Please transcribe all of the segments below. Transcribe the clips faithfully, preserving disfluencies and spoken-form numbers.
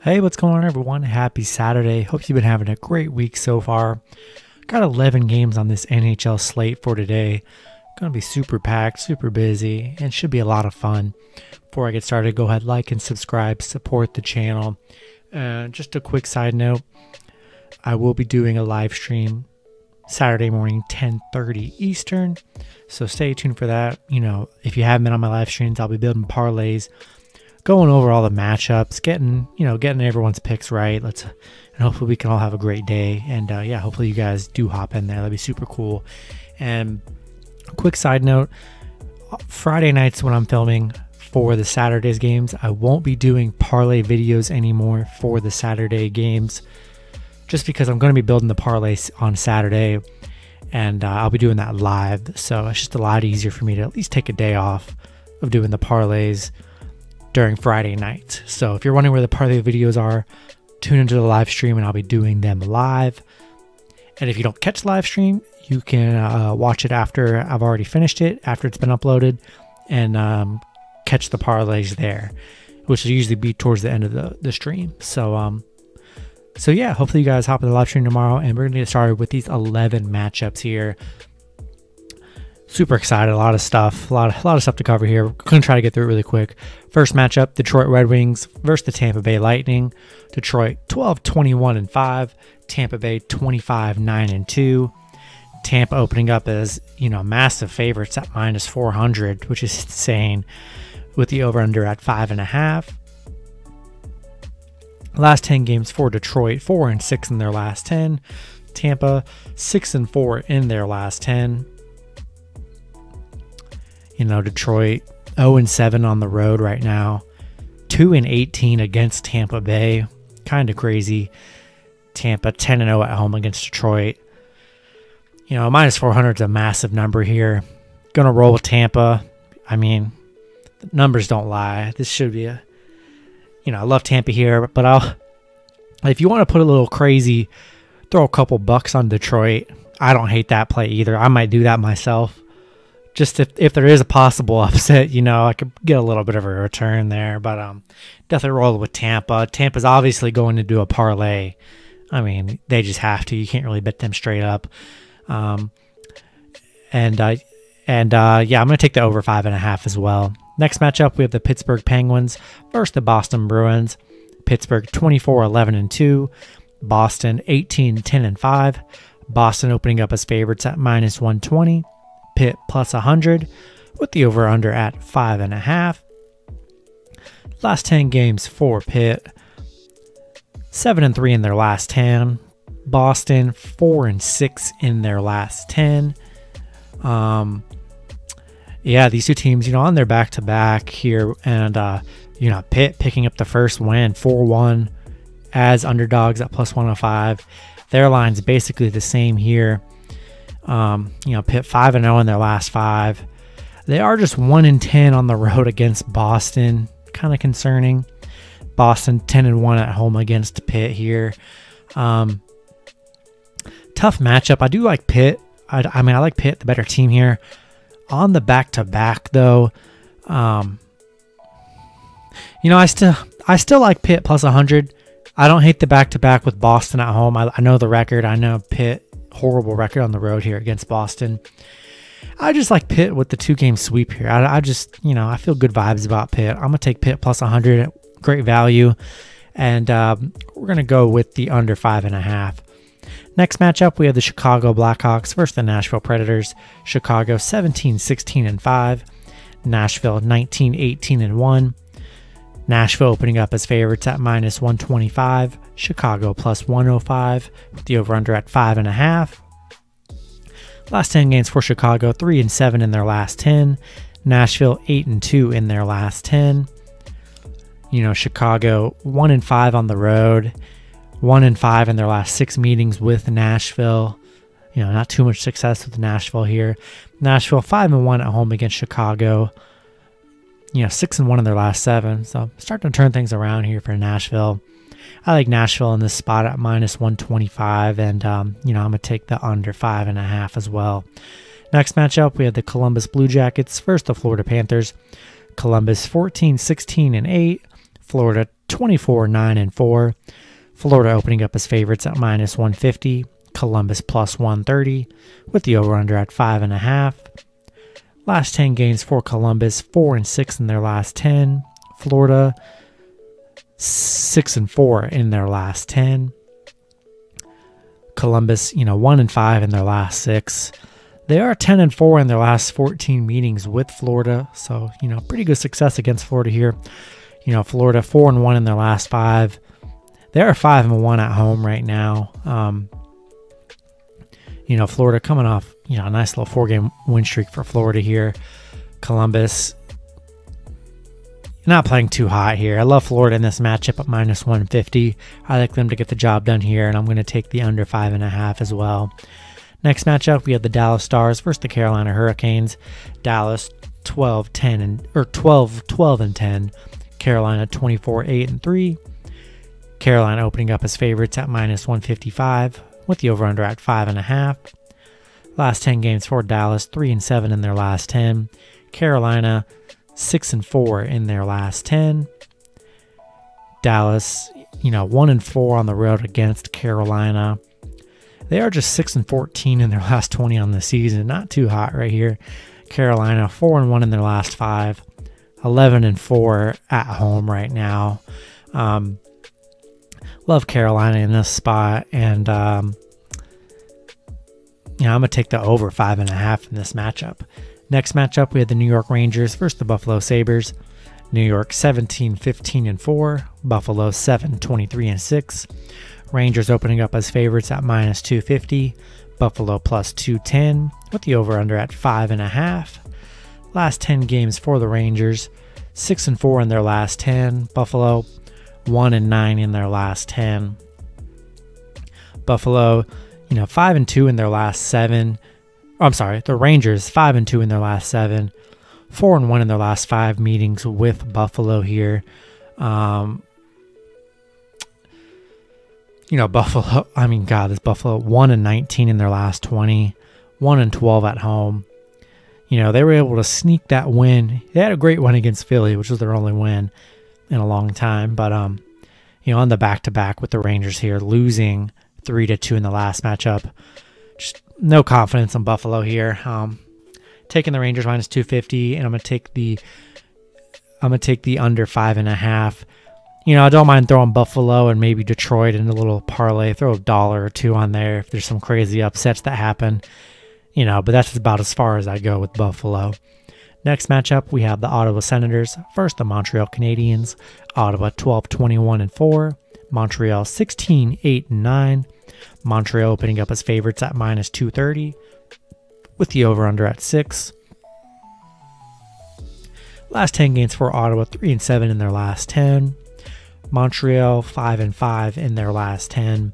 Hey, what's going on everyone? Happy Saturday. Hope you've been having a great week so far. Got eleven games on this N H L slate for today. Gonna be super packed, super busy, and should be a lot of fun. Before I get started, go ahead, like and subscribe, support the channel. Uh, just a quick side note, I will be doing a live stream Saturday morning, ten thirty Eastern. So stay tuned for that. You know, if you haven't been on my live streams, I'll be building parlays, going over all the matchups, getting, you know, getting everyone's picks right. Let's, and hopefully we can all have a great day. And uh, yeah, hopefully you guys do hop in there. That'd be super cool. And a quick side note, Friday nights when I'm filming for the Saturday's games, I won't be doing parlay videos anymore for the Saturday games, just because I'm going to be building the parlays on Saturday, and uh, I'll be doing that live. So it's just a lot easier for me to at least take a day off of doing the parlays during Friday night. So if you're wondering where the parlay videos are, tune into the live stream and I'll be doing them live. And if you don't catch the live stream, you can uh, watch it after I've already finished it, after it's been uploaded, and um, catch the parlays there, which will usually be towards the end of the, the stream. So um, so yeah, hopefully you guys hop in the live stream tomorrow, and we're going to get started with these eleven matchups here. Super excited, a lot of stuff, a lot of, a lot of stuff to cover here. We're going to try to get through it really quick. First matchup, Detroit Red Wings versus the Tampa Bay Lightning. Detroit twelve, twenty-one, and five. Tampa Bay twenty-five, nine, and two. Tampa opening up as, you know, massive favorites at minus four hundred, which is insane, with the over-under at five point five. Last ten games for Detroit, four and six in their last ten. Tampa, six and four in their last ten. You know, Detroit oh and seven on the road right now, two and eighteen against Tampa Bay, kind of crazy. Tampa ten and oh at home against Detroit. You know, minus four hundred is a massive number here. Gonna roll with Tampa. I mean, the numbers don't lie. This should be a, you know, I love Tampa here, but I'll, if you want to put a little crazy, throw a couple bucks on Detroit. I don't hate that play either. I might do that myself. Just if, if there is a possible upset, you know, I could get a little bit of a return there. But um, definitely roll with Tampa. Tampa's obviously going to do a parlay. I mean, they just have to. You can't really bet them straight up. Um, and uh, and uh, yeah, I'm going to take the over five and a half as well. Next matchup, we have the Pittsburgh Penguins versus the Boston Bruins. Pittsburgh twenty-four, eleven, and two. Boston eighteen, ten, and five. Boston opening up as favorites at minus one twenty. Pitt plus one hundred with the over-under at five point five. Last ten games for Pitt, seven and three in their last ten. Boston, four and six in their last ten. Um, yeah, these two teams, you know, on their back-to-back here. And, uh, you know, Pitt picking up the first win, four one as underdogs at plus one oh five. Their line's basically the same here. Um, you know, Pitt five and oh in their last five. They are just one and ten on the road against Boston. Kind of concerning. Boston ten and one at home against Pitt here. Um, tough matchup. I do like Pitt. I, I mean, I like Pitt, the better team here. On the back-to-back, though, um, you know, I still I still like Pitt plus one hundred. I don't hate the back-to-back with Boston at home. I, I know the record. I know Pitt. Horrible record on the road here against Boston. I just like Pitt with the two-game sweep here. I, I just, you know, I feel good vibes about Pitt. I'm going to take Pitt plus one hundred, great value. And um, we're going to go with the under five point five. Next matchup, we have the Chicago Blackhawks versus the Nashville Predators. Chicago seventeen, sixteen, and five. Nashville nineteen, eighteen, and one. Nashville opening up as favorites at minus one twenty-five. Chicago plus one oh five with the over-under at five point five. Last ten games for Chicago, three and seven in their last ten. Nashville eight and two in their last ten. You know, Chicago one and five on the road, one and five in their last six meetings with Nashville. You know, not too much success with Nashville here. Nashville five and one at home against Chicago. You know, six and one in their last seven. So starting to turn things around here for Nashville. I like Nashville in this spot at minus one twenty-five, and um, you know, I'm gonna take the under five and a half as well. Next matchup, we have the Columbus Blue Jackets versus the Florida Panthers. Columbus fourteen, sixteen, and eight. Florida twenty-four, nine, and four. Florida opening up as favorites at minus one fifty. Columbus plus one thirty with the over-under at five point five. Last ten games for Columbus, four and six in their last ten. Florida, six and four in their last ten. Columbus, you know, one and five in their last six. They are ten and four in their last fourteen meetings with Florida. So, you know, pretty good success against Florida here. You know, Florida four and one in their last five. They are five and one at home right now. Um, you know, Florida coming off, you know, a nice little four-game win streak for Florida here. Columbus not playing too hot here. I love Florida in this matchup at minus one fifty. I like them to get the job done here, and I'm going to take the under five and a half as well. Next matchup, we have the Dallas Stars versus the Carolina Hurricanes. Dallas twelve, ten, and or twelve, twelve and ten. Carolina twenty-four, eight and three. Carolina opening up as favorites at minus one fifty-five with the over/under at five and a half. Last ten games for Dallas, three and seven in their last ten. Carolina six and four in their last ten. Dallas, you know, one and four on the road against Carolina. They are just six and fourteen in their last twenty on the season. Not too hot right here. Carolina four and one in their last five. eleven and four at home right now. Um, love Carolina in this spot. And, um, you know, I'm going to take the over five and a half in this matchup. Next matchup, we have the New York Rangers versus the Buffalo Sabres. New York seventeen, fifteen, and four. Buffalo seven, twenty-three, and six. Rangers opening up as favorites at minus two fifty. Buffalo plus two ten with the over-under at five point five. Last ten games for the Rangers, six and four in their last ten. Buffalo one and nine in their last ten. Buffalo, you know, five and two in their last seven. Oh, I'm sorry, the Rangers five and two in their last seven. four and one in their last five meetings with Buffalo here. Um You know, Buffalo, I mean, God, this Buffalo, one and nineteen in their last twenty, one and twelve at home. You know, they were able to sneak that win. They had a great win against Philly, which was their only win in a long time. But, um, you know, on the back-to-back with the Rangers here, losing three to two in the last matchup. Just no confidence in Buffalo here. Um, taking the Rangers minus two fifty, and I'm going to take the, I'm going to take the under five and a half. You know, I don't mind throwing Buffalo and maybe Detroit in a little parlay. Throw a dollar or two on there if there's some crazy upsets that happen. You know, but that's about as far as I go with Buffalo. Next matchup, we have the Ottawa Senators. First, the Montreal Canadiens. Ottawa twelve, twenty-one, and four. Montreal sixteen, eight, and nine. Montreal opening up as favorites at minus two thirty with the over-under at six. Last ten games for Ottawa, three and seven in their last ten. Montreal five and five in their last ten.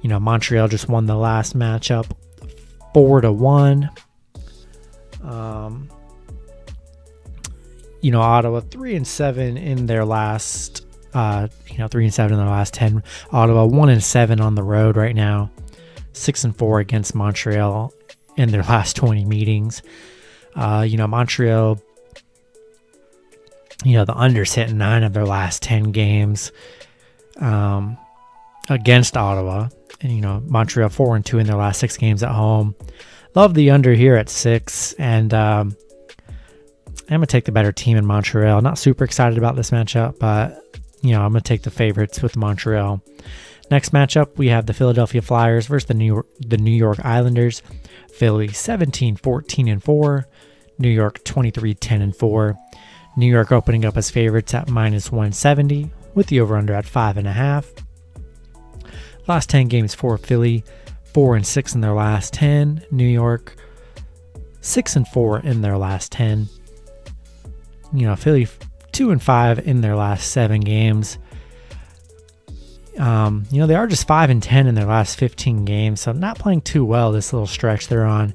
You know, Montreal just won the last matchup four to one. Um you know, Ottawa three and seven in their last uh you know, three and seven in their last ten. Ottawa one and seven on the road right now. six and four against Montreal in their last twenty meetings. Uh you know, Montreal, you know, the under's hit in nine of their last ten games um, against Ottawa. And, you know, Montreal four and two in their last six games at home. Love the under here at six. And um, I'm going to take the better team in Montreal. Not super excited about this matchup, but, you know, I'm going to take the favorites with Montreal. Next matchup, we have the Philadelphia Flyers versus the New York, the New York Islanders. Philly seventeen, fourteen, and four. New York twenty-three, ten, and four. New York opening up as favorites at minus one seventy with the over-under at five point five. Last ten games for Philly, four and six in their last ten. New York, six and four in their last ten. You know, Philly, two and five in their last seven games. Um, you know, they are just five and ten in their last fifteen games, so not playing too well this little stretch they're on.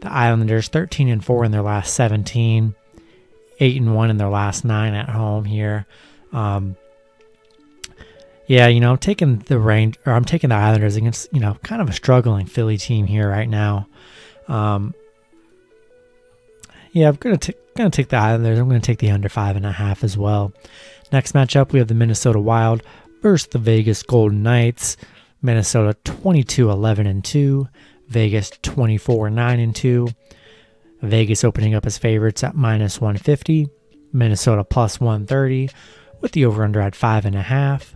The Islanders, thirteen and four in their last seventeen. Eight and one in their last nine at home here. Um, yeah, you know, I'm taking the range, or I'm taking the Islanders against, you know, kind of a struggling Philly team here right now. Um, yeah, I'm gonna, gonna take the Islanders. I'm gonna take the under five and a half as well. Next matchup, we have the Minnesota Wild versus the Vegas Golden Knights. Minnesota twenty-two eleven and two, Vegas twenty-four nine and two. Vegas opening up as favorites at minus one fifty, Minnesota plus one thirty, with the over-under at five and a half.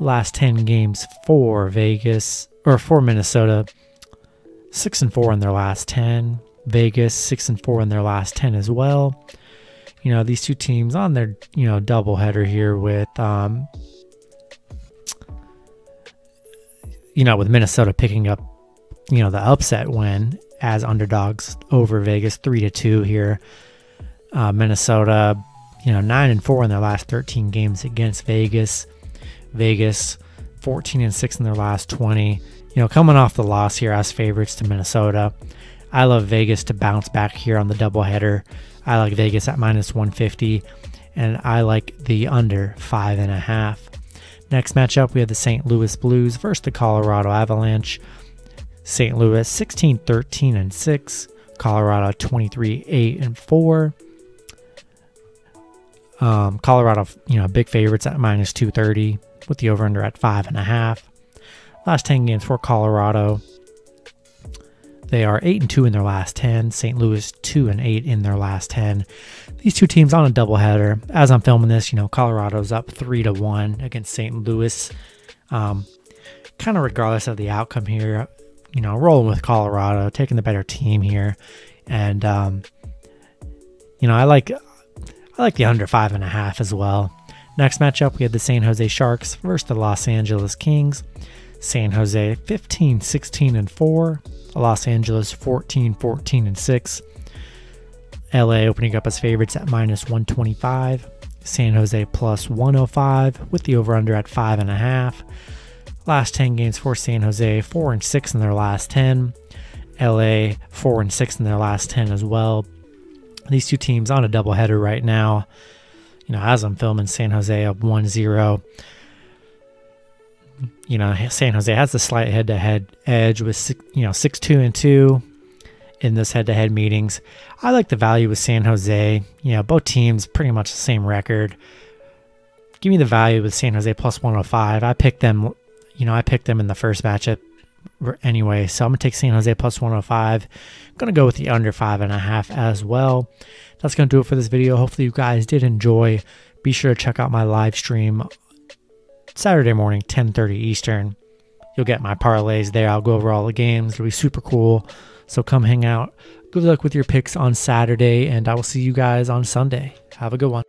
Last ten games for Vegas or for Minnesota, six and four in their last ten. Vegas six and four in their last ten as well. You know, these two teams on their, you know, doubleheader here with um, you know, with Minnesota picking up, you know, the upset win as underdogs over Vegas three to two here. Uh, Minnesota, you know, nine and four in their last thirteen games against Vegas. Vegas fourteen and six in their last twenty. You know, coming off the loss here as favorites to Minnesota. I love Vegas to bounce back here on the doubleheader. I like Vegas at minus one fifty, and I like the under five and a half. Next matchup, we have the Saint Louis Blues versus the Colorado Avalanche. Saint Louis sixteen thirteen and six, Colorado twenty-three eight and four. Um, Colorado, you know, big favorites at minus two thirty with the over-under at five and a half. Last ten games for Colorado, they are eight and two in their last ten. Saint Louis two and eight in their last ten. These two teams on a doubleheader. As I'm filming this, you know, Colorado's up three to one against Saint Louis. Um, kind of regardless of the outcome here, you know, rolling with Colorado, taking the better team here, and um, you know, I like. I like the under five and a half as well. Next matchup, we have the San Jose Sharks versus the Los Angeles Kings. San Jose fifteen sixteen and four, Los Angeles fourteen fourteen and six. L A opening up as favorites at minus one twenty-five, San Jose plus one oh five with the over under at five and a half. Last ten games for San Jose, four and six in their last ten. L A four and six in their last ten as well. These two teams on a doubleheader right now. You know, as I'm filming, San Jose up one zero. You know, San Jose has the slight head-to-head edge with six, you know, six two and two in this head-to-head meetings. I like the value with San Jose. You know, both teams pretty much the same record. Give me the value with San Jose plus one oh five. I picked them, you know, I picked them in the first matchup anyway, so I'm gonna take San Jose plus one oh five. I'm gonna go with the under five and a half as well. That's gonna do it for this video. Hopefully you guys did enjoy. Be sure to check out my live stream Saturday morning, ten thirty Eastern. You'll get my parlays there. I'll go over all the games. It'll be super cool, so come hang out. Good luck with your picks on Saturday, and I will see you guys on Sunday. Have a good one.